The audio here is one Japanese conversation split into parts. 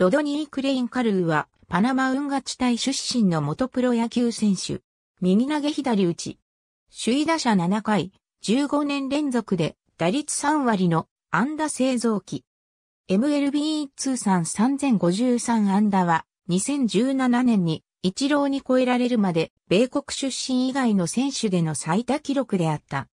ロドニー・クレイン・カルーは、パナマ運河地帯出身の元プロ野球選手。右投げ左打ち。首位打者7回、15年連続で打率3割の安打製造機。MLB 通算3053安打は、2017年にイチローに超えられるまで、米国出身以外の選手での最多記録であった。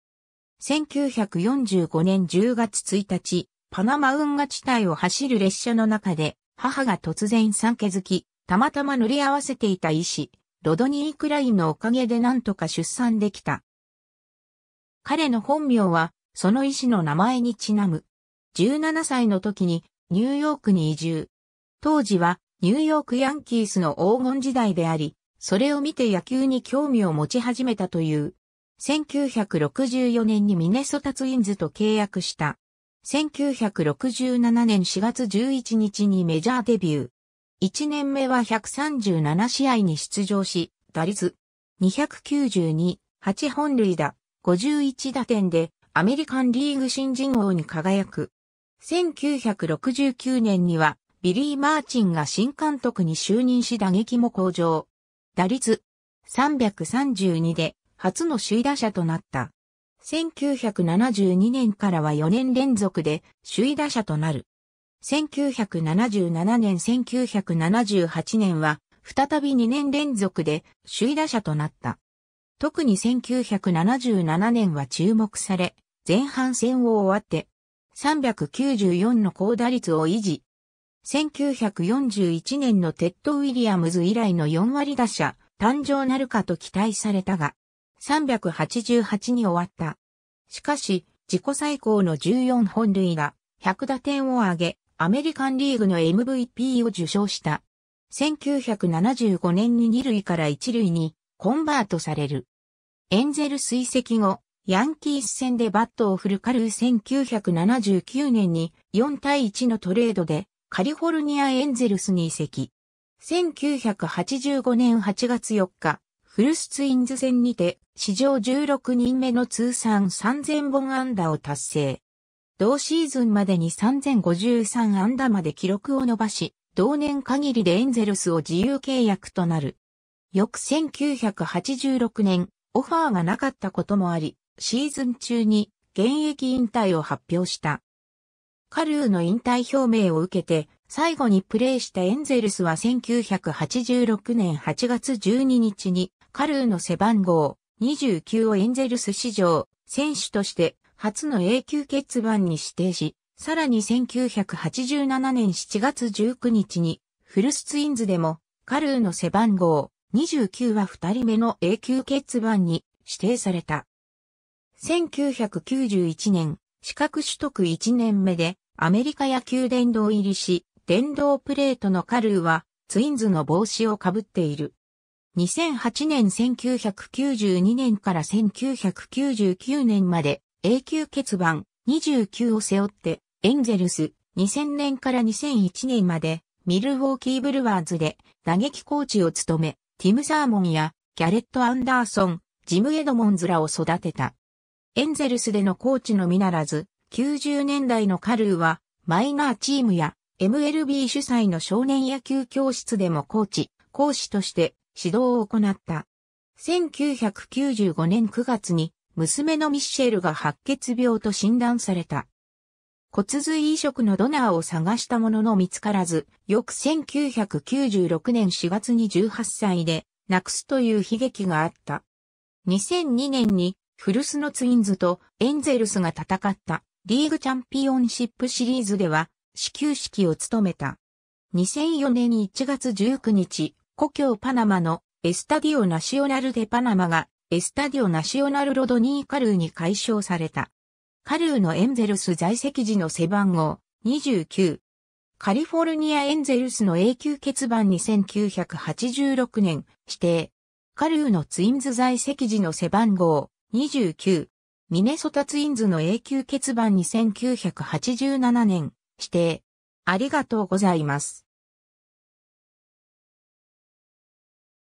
1945年10月1日、パナマ運河地帯を走る列車の中で、母が突然産気づき、たまたま乗り合わせていた医師、ロドニー・クレインのおかげでなんとか出産できた。彼の本名は、その医師の名前にちなむ。17歳の時に、ニューヨークに移住。当時は、ニューヨークヤンキースの黄金時代であり、それを見て野球に興味を持ち始めたという。1964年にミネソタツインズと契約した。1967年4月11日にメジャーデビュー。1年目は137試合に出場し、打率292、8本塁打、51打点でアメリカンリーグ新人王に輝く。1969年には、ビリー・マーチンが新監督に就任し打撃も向上。打率332で初の首位打者となった。1972年からは4年連続で首位打者となる。1977年、1978年は再び2年連続で首位打者となった。特に1977年は注目され、前半戦を終わって394の高打率を維持。1941年のテッド・ウィリアムズ以来の4割打者誕生なるかと期待されたが、388に終わった。しかし、自己最高の14本塁打、100打点を挙げ、アメリカンリーグの MVP を受賞した。1975年に2塁から1塁にコンバートされる。エンゼルス移籍後、ヤンキース戦でバットを振るカルー1979年に4対1のトレードで、カリフォルニアエンゼルスに移籍。1985年8月4日、古巣ツインズ戦にて、史上16人目の通算3000本安打を達成。同シーズンまでに3053安打まで記録を伸ばし、同年限りでエンゼルスを自由契約となる。翌1986年、オファーがなかったこともあり、シーズン中に現役引退を発表した。カルーの引退表明を受けて、最後にプレーしたエンゼルスは1986年8月12日に、カルーの背番号29をエンゼルス史上、選手として初の永久欠番に指定し、さらに1987年7月19日に、古巣ツインズでも、カルーの背番号29は2人目の永久欠番に指定された。1991年、資格取得1年目でアメリカ野球殿堂入りし、殿堂プレートのカルーはツインズの帽子をかぶっている。2008年、1992年から1999年まで永久欠番29を背負ってエンゼルス、2000年から2001年までミルウォーキーブルワーズで打撃コーチを務め、ティム・サーモンやギャレット・アンダーソン、ジム・エドモンズらを育てた。エンゼルスでのコーチのみならず、90年代のカルーは、マイナーチームや MLB 主催の少年野球教室でも講師として指導を行った。1995年9月に、娘のミッシェルが白血病と診断された。骨髄移植のドナーを探したものの見つからず、翌1996年4月に18歳で、亡くすという悲劇があった。2002年に、古巣のツインズとエンゼルスが戦ったリーグチャンピオンシップシリーズでは始球式を務めた。2004年1月19日、故郷パナマのエスタディオナシオナルでパナマがエスタディオナシオナルロドニー・カルーに改称された。カルーのエンゼルス在籍時の背番号29。カリフォルニアエンゼルスの永久欠番に1986年指定。カルーのツインズ在籍時の背番号29、ミネソタツインズの永久欠番に1987年、指定。ありがとうございます。